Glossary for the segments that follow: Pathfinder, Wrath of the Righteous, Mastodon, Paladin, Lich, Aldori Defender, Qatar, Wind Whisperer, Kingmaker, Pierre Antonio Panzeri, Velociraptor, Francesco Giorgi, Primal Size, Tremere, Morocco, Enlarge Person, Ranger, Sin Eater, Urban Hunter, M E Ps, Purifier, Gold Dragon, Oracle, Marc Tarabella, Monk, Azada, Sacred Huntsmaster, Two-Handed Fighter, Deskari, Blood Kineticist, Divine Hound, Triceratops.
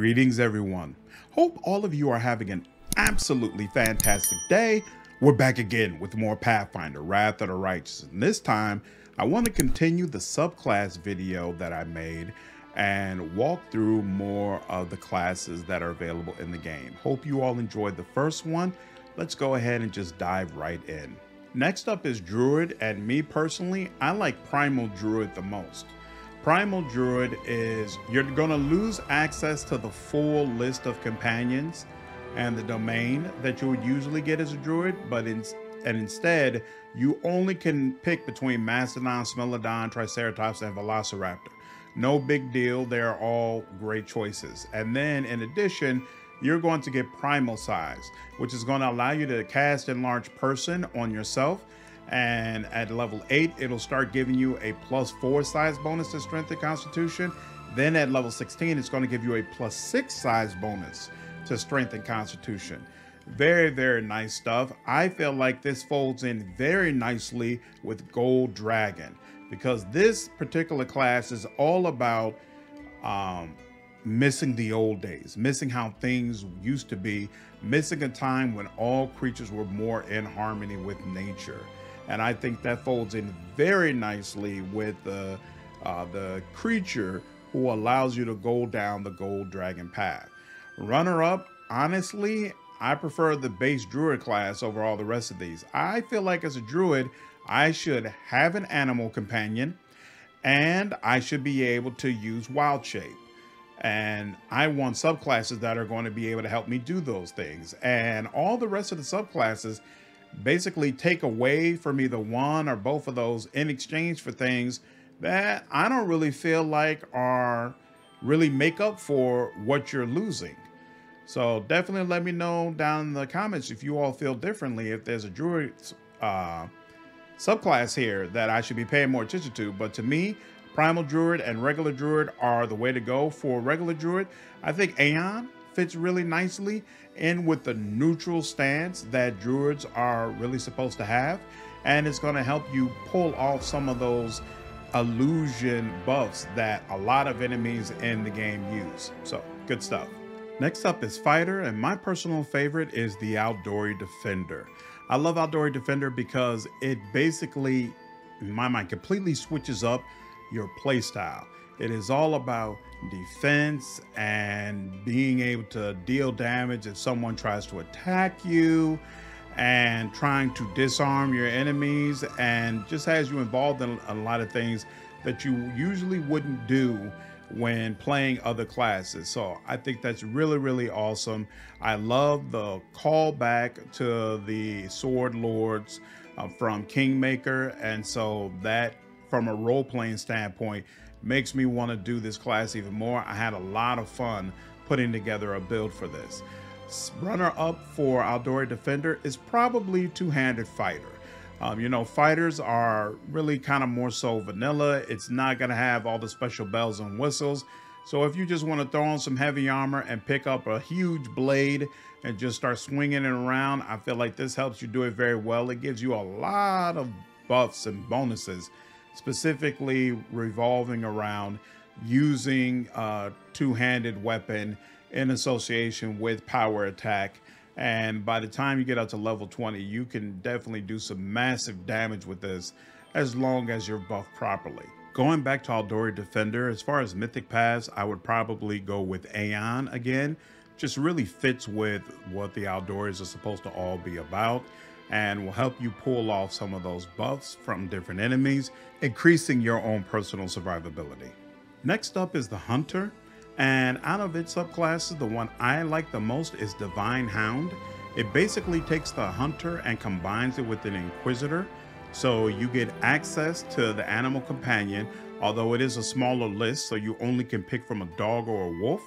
Greetings, everyone. Hope all of you are having an absolutely fantastic day. We're back again with more Pathfinder, Wrath of the Righteous. And this time, I want to continue the subclass video that I made and walk through more of the classes that are available in the game. Hope you all enjoyed the first one. Let's go ahead and just dive right in. Next up is Druid, and me personally, I like Primal Druid the most. Primal Druid is, you're going to lose access to the full list of companions and the domain that you would usually get as a druid, but instead you only can pick between Mastodon, Smilodon, Triceratops, and Velociraptor. No big deal, they're all great choices. And then in addition, you're going to get Primal Size, which is going to allow you to cast Enlarge Person on yourself. And at level 8, it'll start giving you a +4 size bonus to Strength and Constitution. Then at level 16, it's going to give you a +6 size bonus to Strength and Constitution. Very, very nice stuff. I feel like this folds in very nicely with Gold Dragon, because this particular class is all about missing the old days, missing how things used to be, missing a time when all creatures were more in harmony with nature. And I think that folds in very nicely with the creature who allows you to go down the Gold Dragon path. Runner-up, honestly, I prefer the base druid class over all the rest of these. I feel like as a druid, I should have an animal companion, and I should be able to use wild shape. And I want subclasses that are going to be able to help me do those things. And all the rest of the subclasses basically take away from either one or both of those in exchange for things that I don't really feel like are really make up for what you're losing. So definitely let me know down in the comments if you all feel differently, if there's a druid subclass here that I should be paying more attention to. But to me, Primal Druid and Regular Druid are the way to go. For Regular Druid, I think Aeon fits really nicely in with the neutral stance that druids are really supposed to have, and it's going to help you pull off some of those illusion buffs that a lot of enemies in the game use. So good stuff. Next up is Fighter, and my personal favorite is the Aldori Defender. I love Aldori Defender because it basically, in my mind, completely switches up your play style. It is all about defense and being able to deal damage if someone tries to attack you, and trying to disarm your enemies, and just has you involved in a lot of things that you usually wouldn't do when playing other classes. So I think that's really, really awesome. I love the callback to the Sword Lords from Kingmaker, and so that, from a role-playing standpoint, makes me want to do this class even more. I had a lot of fun putting together a build for this. Runner-up for Aldori Defender is probably Two-Handed Fighter. You know, fighters are really kind of more so vanilla. It's not going to have all the special bells and whistles. So if you just want to throw on some heavy armor and pick up a huge blade and just start swinging it around, I feel like this helps you do it very well. It gives you a lot of buffs and bonuses, specifically revolving around using a two-handed weapon in association with power attack. And by the time you get up to level 20, you can definitely do some massive damage with this, as long as you're buffed properly. Going back to Aldori Defender, as far as mythic paths, I would probably go with Aeon again. Just really fits with what the Aldoris are supposed to all be about, and will help you pull off some of those buffs from different enemies, increasing your own personal survivability. Next up is the Hunter, and out of its subclasses, the one I like the most is Divine Hound. It basically takes the Hunter and combines it with an Inquisitor, so you get access to the animal companion, although it is a smaller list, so you only can pick from a dog or a wolf,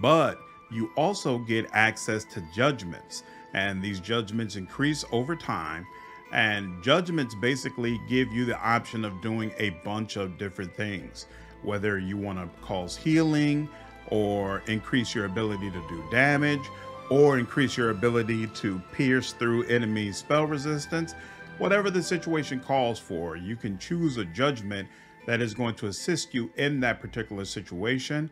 but you also get access to judgments. And these judgments increase over time, and judgments basically give you the option of doing a bunch of different things, whether you want to cause healing or increase your ability to do damage or increase your ability to pierce through enemy spell resistance. Whatever the situation calls for, you can choose a judgment that is going to assist you in that particular situation.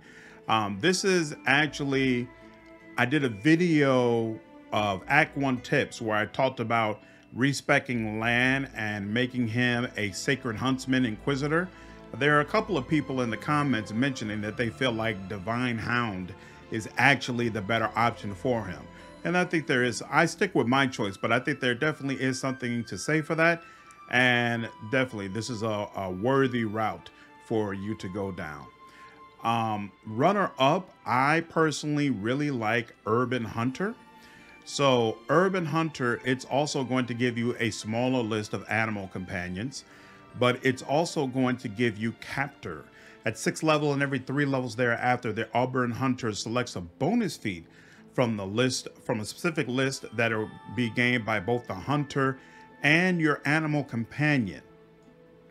This is actually, I did a video of Act 1 tips where I talked about respecking Lan and making him a Sacred Huntsman Inquisitor. There are a couple of people in the comments mentioning that they feel like Divine Hound is actually the better option for him. And I think there is, I stick with my choice, but I think there definitely is something to say for that. And definitely this is a worthy route for you to go down. Runner up, I personally really like Urban Hunter. So Urban Hunter, it's also going to give you a smaller list of animal companions, but it's also going to give you captor. At 6th level and every 3 levels thereafter, the Urban Hunter selects a bonus feat from the list, from a specific list that will be gained by both the hunter and your animal companion.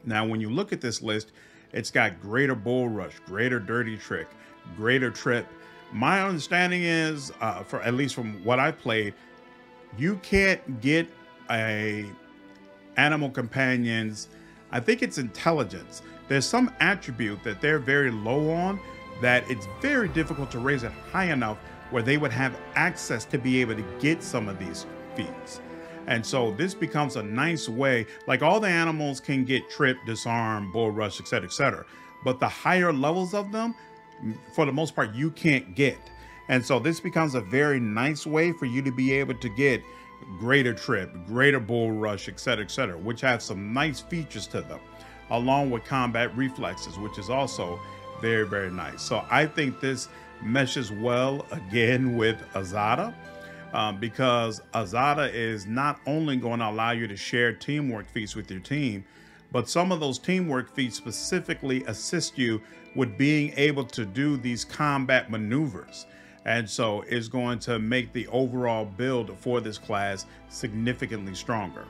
Now, when you look at this list, it's got Greater Bull Rush, Greater Dirty Trick, Greater Trip. My understanding is, for at least from what I played, you can't get a animal companions. I think it's intelligence. There's some attribute that they're very low on that it's very difficult to raise it high enough where they would have access to be able to get some of these feats. And so this becomes a nice way, like all the animals can get tripped, disarmed, bull rush, et cetera, but the higher levels of them, for the most part, you can't get. And so this becomes a very nice way for you to be able to get Greater Trip, Greater Bull Rush, et cetera, which have some nice features to them, along with combat reflexes, which is also very, very nice. So I think this meshes well again with Azada, because Azada is not only going to allow you to share teamwork feats with your team, but some of those teamwork feats specifically assist you with being able to do these combat maneuvers. And so it's going to make the overall build for this class significantly stronger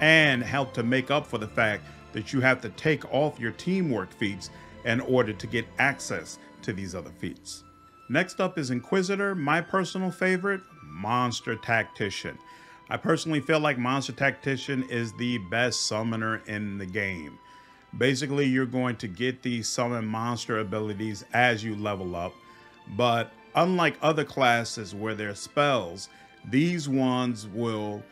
and help to make up for the fact that you have to take off your teamwork feats in order to get access to these other feats. Next up is Inquisitor, my personal favorite, Monster Tactician. I personally feel like Monster Tactician is the best summoner in the game. Basically, you're going to get these summon monster abilities as you level up, but unlike other classes where there are spells, these ones will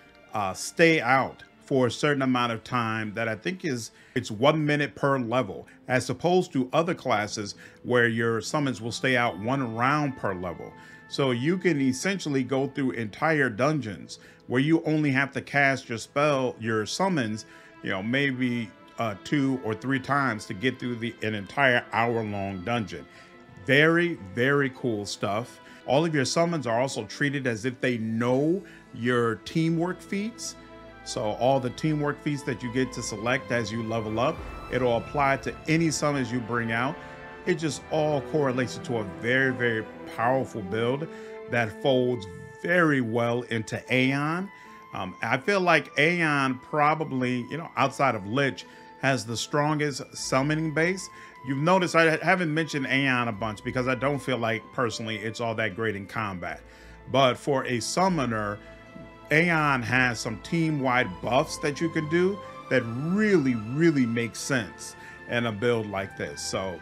stay out for a certain amount of time that I think is, it's 1 minute per level, as opposed to other classes where your summons will stay out 1 round per level. So you can essentially go through entire dungeons where you only have to cast your spell, your summons, you know, maybe 2 or 3 times to get through an entire hour-long dungeon. Very, very cool stuff. All of your summons are also treated as if they know your teamwork feats. So all the teamwork feats that you get to select as you level up, it'll apply to any summons you bring out. It just all correlates to a very, very powerful build that folds very well into Aeon. I feel like Aeon probably, you know, outside of Lich, has the strongest summoning base. You've noticed I haven't mentioned Aeon a bunch because I don't feel like personally it's all that great in combat. But for a summoner, Aeon has some team-wide buffs that you can do that really, really make sense in a build like this. So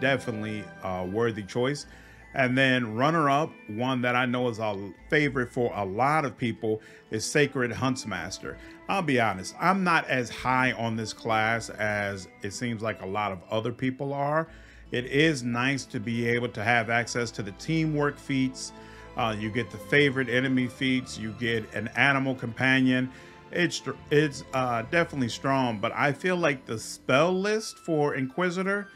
definitely a worthy choice. And then runner-up, one that I know is a favorite for a lot of people, is Sacred Huntsmaster. I'll be honest, I'm not as high on this class as it seems like a lot of other people are. It is nice to be able to have access to the teamwork feats. You get the favorite enemy feats. You get an animal companion. It's definitely strong, but I feel like the spell list for Inquisitor,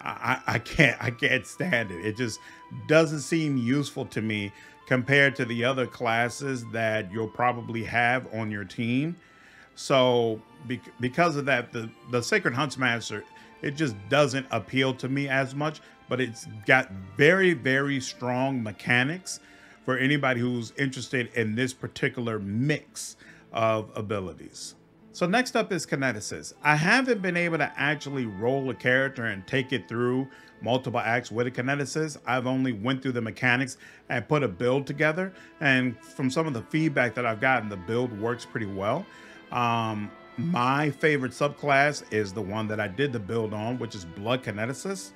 I can't stand it. It just doesn't seem useful to me compared to the other classes that you'll probably have on your team. So because of that, the Sacred Huntsmaster, it just doesn't appeal to me as much, but it's got very, very strong mechanics for anybody who's interested in this particular mix of abilities. So next up is Kineticist. I haven't been able to actually roll a character and take it through multiple acts with a Kineticist. I've only went through the mechanics and put a build together. And from some of the feedback that I've gotten, the build works pretty well. My favorite subclass is the one that I did the build on, which is Blood Kineticist.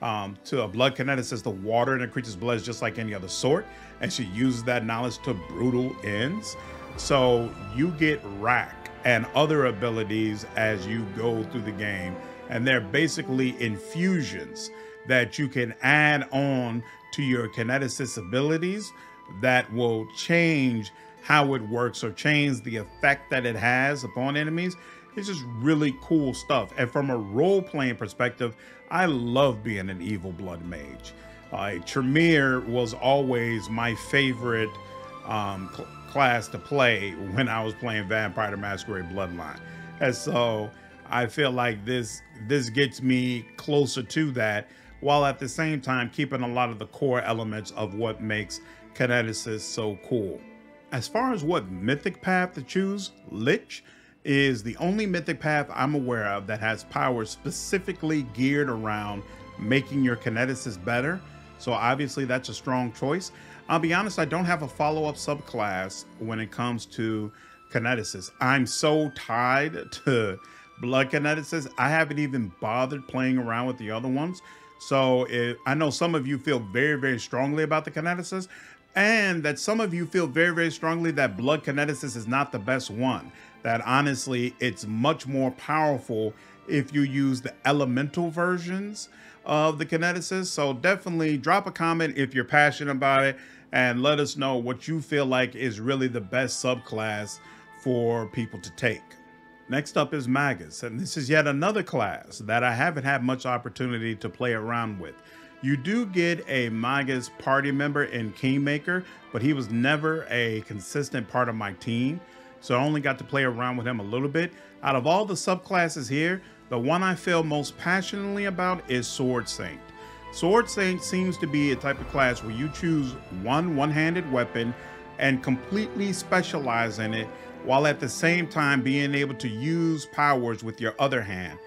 to a blood kineticist, the water in a creature's blood is just like any other sort, and she uses that knowledge to brutal ends. So you get rack and other abilities as you go through the game, and they're basically infusions that you can add on to your kineticist abilities that will change how it works or change the effect that it has upon enemies. It's just really cool stuff. And from a role-playing perspective, I love being an evil blood mage. Tremere was always my favorite class to play when I was playing Vampire: The Masquerade Bloodline. And so I feel like this gets me closer to that, while at the same time keeping a lot of the core elements of what makes Kineticists so cool. As far as what mythic path to choose, Lich is the only mythic path I'm aware of that has powers specifically geared around making your kineticist better. So obviously that's a strong choice. I'll be honest, I don't have a follow-up subclass when it comes to kineticist. I'm so tied to blood kineticist, I haven't even bothered playing around with the other ones. So I know some of you feel very, very strongly about the kineticist, and that some of you feel very, very strongly that blood kineticist is not the best one. That honestly, it's much more powerful if you use the elemental versions of the kineticist. So definitely drop a comment if you're passionate about it and let us know what you feel like is really the best subclass for people to take. Next up is Magus, and this is yet another class that I haven't had much opportunity to play around with. You do get a Magus party member in Kingmaker, but he was never a consistent part of my team, so I only got to play around with him a little bit. Out of all the subclasses here, the one I feel most passionately about is Sword Saint. Sword Saint seems to be a type of class where you choose one-handed weapon and completely specialize in it, while at the same time being able to use powers with your other hand.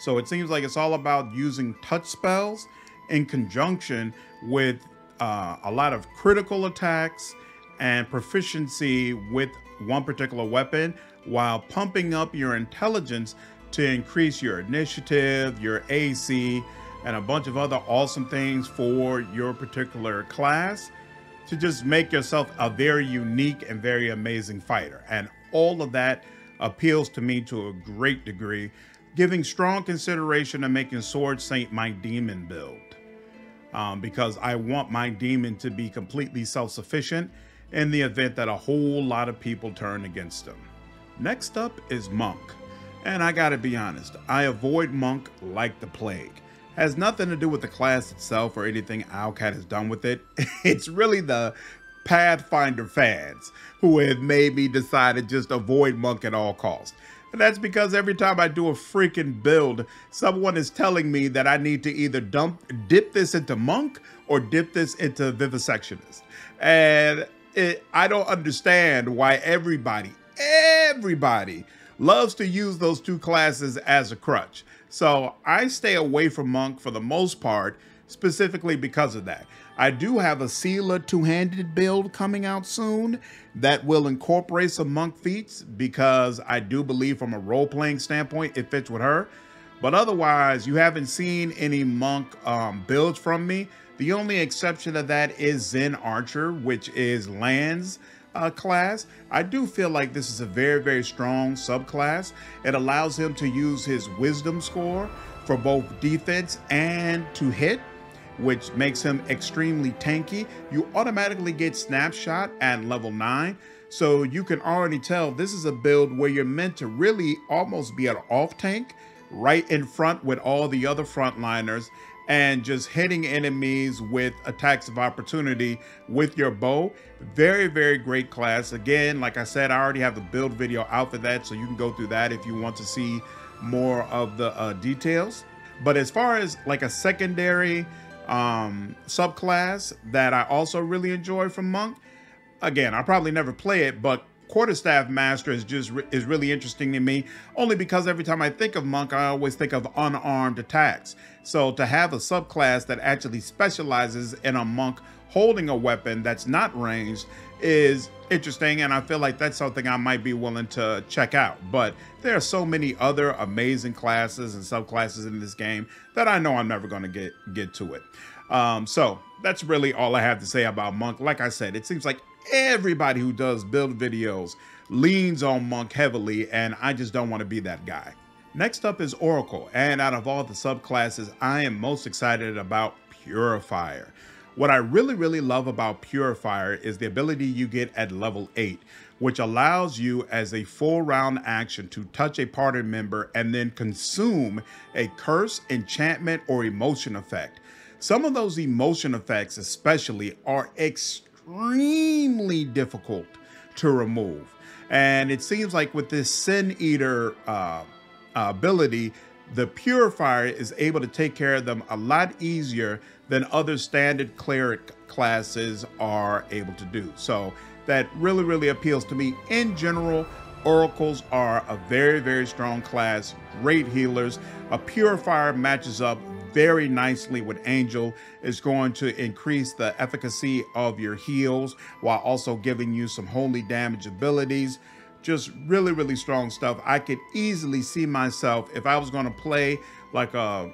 So it seems like it's all about using touch spells in conjunction with a lot of critical attacks and proficiency with one particular weapon, while pumping up your intelligence to increase your initiative, your AC, and a bunch of other awesome things for your particular class to just make yourself a very unique and very amazing fighter. And all of that appeals to me to a great degree, giving strong consideration to making Sword Saint my demon build, because I want my demon to be completely self-sufficient in the event that a whole lot of people turn against him. Next up is Monk. And I gotta be honest, I avoid Monk like the plague. Has nothing to do with the class itself or anything Owlcat has done with it. It's really the Pathfinder fans who have made me decide to just avoid Monk at all costs. And that's because every time I do a freaking build, someone is telling me that I need to either dip this into Monk or dip this into Vivisectionist. And I don't understand why everybody loves to use those two classes as a crutch. So I stay away from Monk for the most part, specifically because of that. I do have a Sela two-handed build coming out soon that will incorporate some Monk feats, because I do believe from a role-playing standpoint, it fits with her. But otherwise, you haven't seen any Monk builds from me. The only exception of that is Zen Archer, which is Lan's class. I do feel like this is a very, very strong subclass. It allows him to use his wisdom score for both defense and to hit, which makes him extremely tanky. You automatically get snapshot at level 9. So you can already tell this is a build where you're meant to really almost be an off tank right in front with all the other frontliners and just hitting enemies with attacks of opportunity with your bow. Very, very great class. Again, like I said, I already have the build video out for that, so you can go through that if you want to see more of the details. But as far as like a secondary subclass that I also really enjoy from Monk, again, I probably never play it, but Quarterstaff Master is really interesting to me, only because every time I think of Monk, I always think of unarmed attacks. So to have a subclass that actually specializes in a monk holding a weapon that's not ranged is interesting, and I feel like that's something I might be willing to check out. But there are so many other amazing classes and subclasses in this game that I know I'm never going to get to it. So that's really all I have to say about Monk. Like I said, it seems like everybody who does build videos leans on Monk heavily, and I just don't want to be that guy. Next up is Oracle, and out of all the subclasses, I am most excited about Purifier. What I really love about Purifier is the ability you get at level 8, which allows you as a full round action to touch a party member and then consume a curse, enchantment, or emotion effect. Some of those emotion effects especially are extremely difficult to remove. And it seems like with this Sin Eater ability, the Purifier is able to take care of them a lot easier than other standard cleric classes are able to do. So that really appeals to me. In general, Oracles are a very strong class, great healers. A Purifier matches up very nicely with Angel. Is going to increase the efficacy of your heals while also giving you some holy damage abilities. Just really strong stuff. I could easily see myself, if I was going to play like a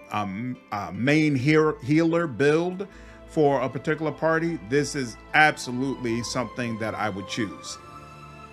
main healer build for a particular party, this is absolutely something that I would choose.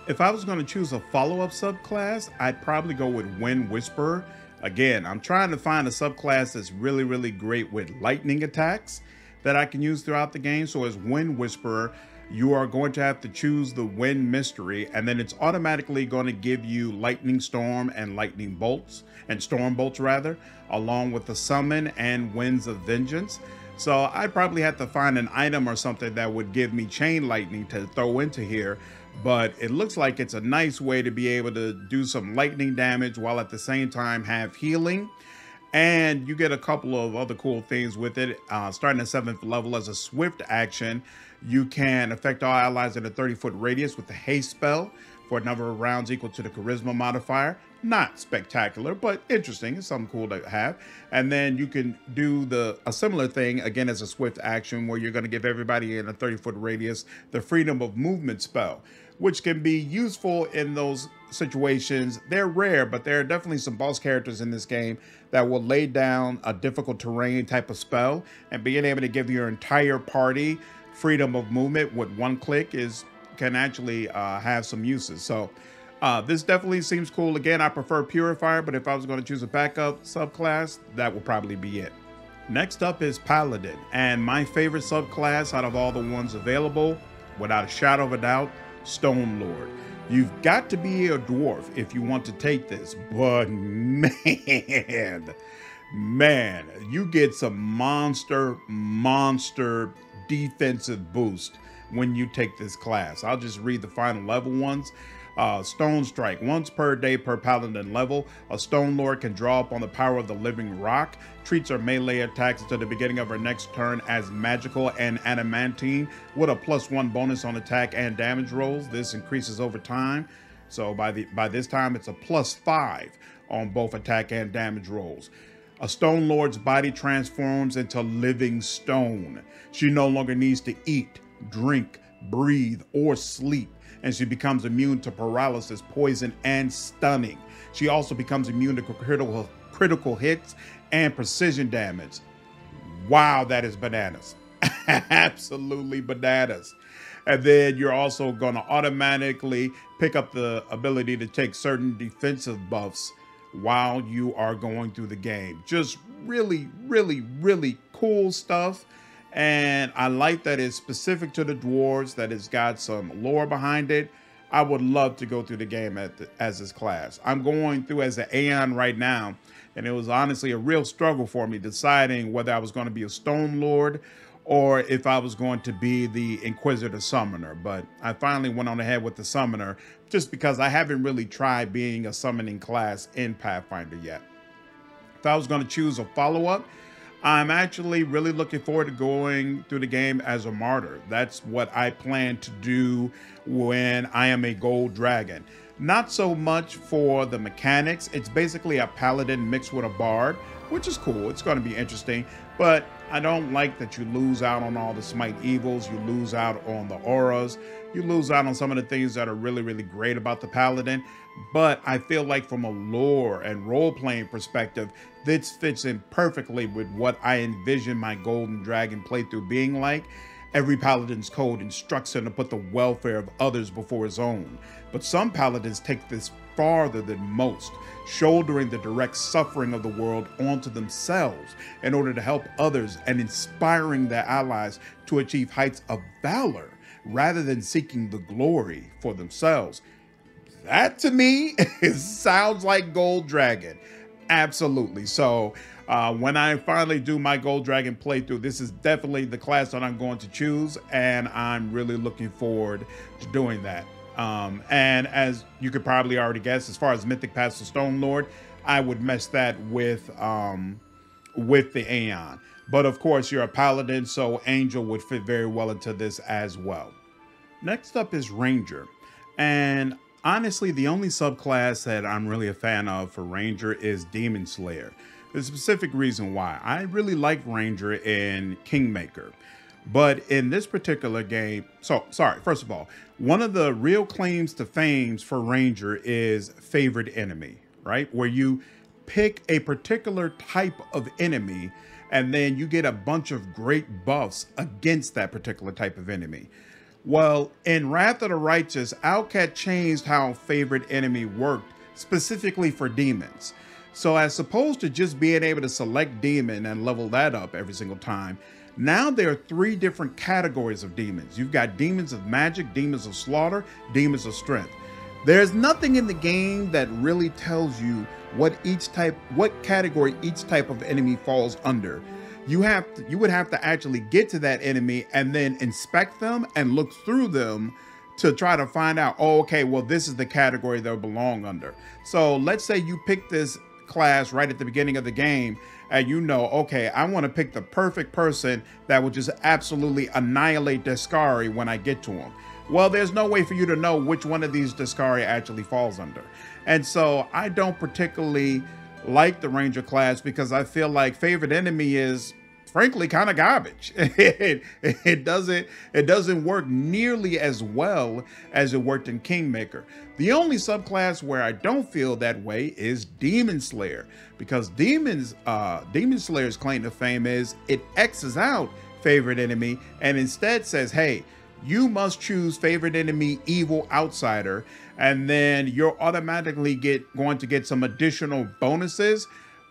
If I was going to choose a follow-up subclass, I'd probably go with Wind Whisperer. Again, I'm trying to find a subclass that's really great with lightning attacks that I can use throughout the game. So as Wind Whisperer, you are going to have to choose the Wind Mystery, and then it's automatically going to give you Lightning Storm and Lightning Bolts, and Storm Bolts rather, along with the Summon and Winds of Vengeance. So I'd probably have to find an item or something that would give me Chain Lightning to throw into here, but it looks like it's a nice way to be able to do some lightning damage while at the same time have healing. And you get a couple of other cool things with it. Starting at 7th level as a swift action, you can affect all allies in a 30-foot radius with the haste spell for a number of rounds equal to the charisma modifier. Not spectacular, but interesting. It's something cool to have. And then you can do a similar thing, again, as a swift action, where you're going to give everybody in a 30-foot radius the freedom of movement spell, which can be useful in those situations. They're rare, but there are definitely some boss characters in this game that will lay down a difficult terrain type of spell, and being able to give your entire party freedom of movement with one click can actually have some uses. So this definitely seems cool. Again, I prefer Purifier, but if I was going to choose a backup subclass, that would probably be it. Next up is Paladin, and my favorite subclass out of all the ones available, without a shadow of a doubt, Stone Lord. You've got to be a dwarf if you want to take this, but man, you get some monster defensive boost when you take this class. I'll just read the final level ones. Stone Strike. Once per day per Paladin level, a Stone Lord can draw upon the power of the Living Rock. Treats her melee attacks until the beginning of her next turn as magical and adamantine with a +1 bonus on attack and damage rolls. This increases over time. So by this time, it's a +5 on both attack and damage rolls. A Stone Lord's body transforms into living stone. She no longer needs to eat, drink, breathe, or sleep, and she becomes immune to paralysis, poison, and stunning. She also becomes immune to critical hits and precision damage. Wow, that is bananas. Absolutely bananas. And then you're also going to automatically pick up the ability to take certain defensive buffs while you are going through the game. Just really cool stuff. And I like that it's specific to the dwarves, that it's got some lore behind it. I would love to go through the game as this class. I'm going through as an Aeon right now, and it was honestly a real struggle for me deciding whether I was going to be a Stone Lord or if I was going to be the Inquisitor Summoner. But I finally went on ahead with the Summoner just because I haven't really tried being a summoning class in Pathfinder yet. If I was going to choose a follow-up, I'm actually really looking forward to going through the game as a martyr. That's what I plan to do when I am a Gold Dragon. Not so much for the mechanics. It's basically a paladin mixed with a bard, which is cool. It's going to be interesting, but I don't like that you lose out on all the smite evils. You lose out on the auras. You lose out on some of the things that are really, really great about the paladin. But I feel like from a lore and role-playing perspective, this fits in perfectly with what I envision my Golden Dragon playthrough being like. Every paladin's code instructs him to put the welfare of others before his own. But some paladins take this farther than most, shouldering the direct suffering of the world onto themselves in order to help others and inspiring their allies to achieve heights of valor rather than seeking the glory for themselves. That to me sounds like Gold Dragon. Absolutely. So when I finally do my Gold Dragon playthrough, this is definitely the class that I'm going to choose, and I'm really looking forward to doing that. And as you could probably already guess, as far as Mythic Pass to Stone Lord, I would mesh that with the Aeon. But of course, you're a paladin, so Angel would fit very well into this as well. Next up is Ranger. And honestly, the only subclass that I'm really a fan of for Ranger is Demon Slayer. The specific reason why. I really like Ranger in Kingmaker. But in this particular game, first of all, one of the real claims to fame for Ranger is favored enemy, right? Where you pick a particular type of enemy and then you get a bunch of great buffs against that particular type of enemy. Well, in Wrath of the Righteous, Alcat changed how favored enemy worked specifically for demons. So as opposed to just being able to select demon and level that up every single time, now there are three different categories of demons. You've got demons of magic, demons of slaughter, demons of strength. There's nothing in the game that really tells you what category each type of enemy falls under. You would have to actually get to that enemy and then inspect them and look through them to try to find out, oh, okay, well, this is the category they'll belong under. So let's say you pick this class right at the beginning of the game, and you know, okay, I want to pick the perfect person that will just absolutely annihilate Deskari when I get to him. Well, there's no way for you to know which one of these Deskari actually falls under. And so I don't particularly like the Ranger class because I feel like favorite enemy is frankly kind of garbage. it doesn't work nearly as well as it worked in Kingmaker. The only subclass where I don't feel that way is Demon Slayer, because Demon Slayer's claim to fame is it X's out favorite enemy and instead says, hey, you must choose favorite enemy, evil outsider, and then you're automatically going to get some additional bonuses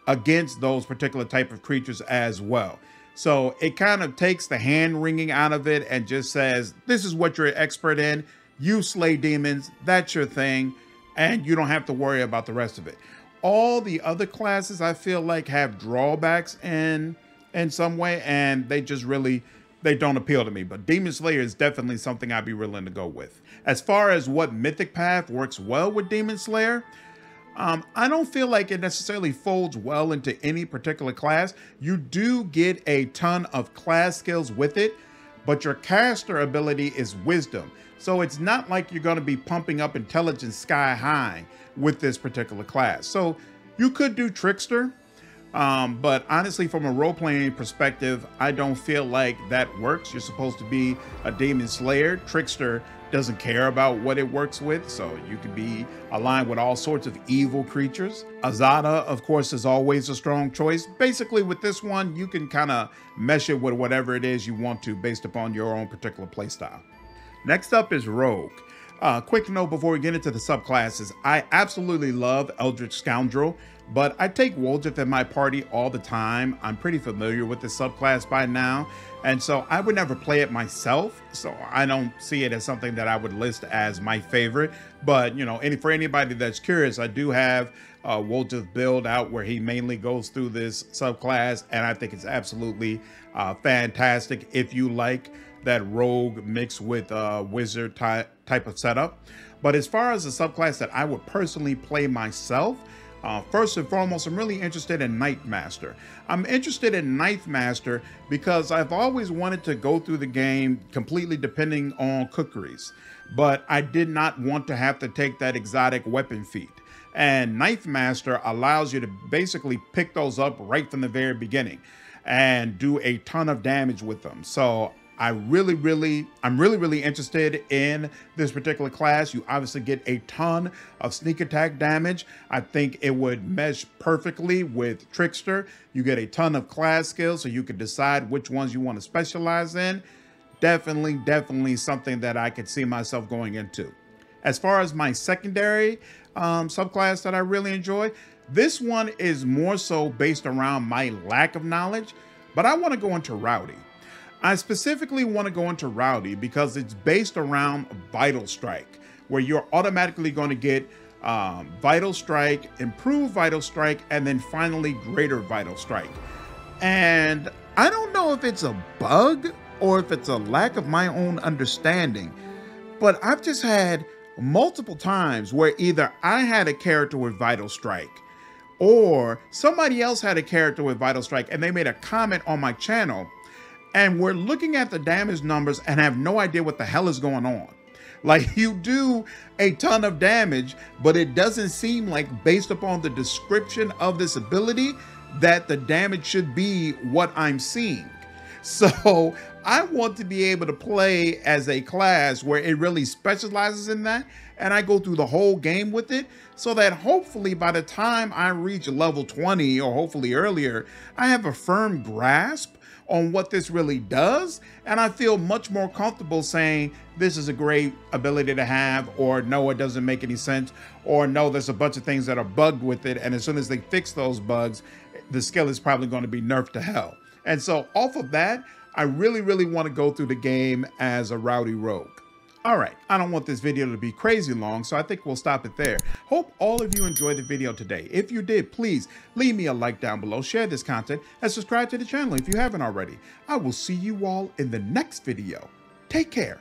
against those particular type of creatures as well. So it kind of takes the hand wringing out of it and just says, this is what you're an expert in. You slay demons, that's your thing, and you don't have to worry about the rest of it. All the other classes I feel like have drawbacks in some way, and they just really, they don't appeal to me. But Demon Slayer is definitely something I'd be willing to go with. As far as what Mythic Path works well with Demon Slayer, I don't feel like it necessarily folds well into any particular class. You do get a ton of class skills with it, but your caster ability is wisdom. So it's not like you're going to be pumping up intelligence sky high with this particular class. So you could do Trickster, but honestly, from a role-playing perspective, I don't feel like that works. You're supposed to be a Demon Slayer. Trickster doesn't care about what it works with, so you could be aligned with all sorts of evil creatures. Azada, of course, is always a strong choice. Basically, with this one, you can kind of mesh it with whatever it is you want to based upon your own particular playstyle. Next up is Rogue. Quick note before we get into the subclasses, I absolutely love Eldritch Scoundrel, but I take Woljith in my party all the time. I'm pretty familiar with the subclass by now, and so I would never play it myself, so I don't see it as something that I would list as my favorite. But, you know, for anybody that's curious, I do have Woljith build out where he mainly goes through this subclass, and I think it's absolutely fantastic if you like that rogue mixed with wizard type of setup. But as far as the subclass that I would personally play myself, First and foremost, I'm really interested in Knife Master. I'm interested in Knife Master because I've always wanted to go through the game completely depending on cookeries, but I did not want to have to take that exotic weapon feat. And Knife Master allows you to basically pick those up right from the very beginning and do a ton of damage with them. So I I'm really interested in this particular class. You obviously get a ton of sneak attack damage. I think it would mesh perfectly with Trickster. You get a ton of class skills, so you can decide which ones you want to specialize in. Definitely something that I could see myself going into. As far as my secondary subclass that I really enjoy, this one is more so based around my lack of knowledge, but I want to go into Rowdy. I specifically want to go into Rowdy because it's based around Vital Strike, where you're automatically going to get Vital Strike, Improved Vital Strike, and then finally Greater Vital Strike. And I don't know if it's a bug or if it's a lack of my own understanding, but I've just had multiple times where either I had a character with Vital Strike or somebody else had a character with Vital Strike and they made a comment on my channel, and we're looking at the damage numbers and have no idea what the hell is going on. Like, you do a ton of damage, but it doesn't seem like, based upon the description of this ability, that the damage should be what I'm seeing. So I want to be able to play as a class where it really specializes in that, and I go through the whole game with it, so that hopefully by the time I reach level 20, or hopefully earlier, I have a firm grasp on what this really does, and I feel much more comfortable saying this is a great ability to have, or no, it doesn't make any sense, or no, there's a bunch of things that are bugged with it, and as soon as they fix those bugs, the skill is probably going to be nerfed to hell. And so off of that, I really want to go through the game as a Rowdy Rogue. All right, I don't want this video to be crazy long, so I think we'll stop it there. Hope all of you enjoyed the video today. If you did, please leave me a like down below, share this content, and subscribe to the channel if you haven't already. I will see you all in the next video. Take care.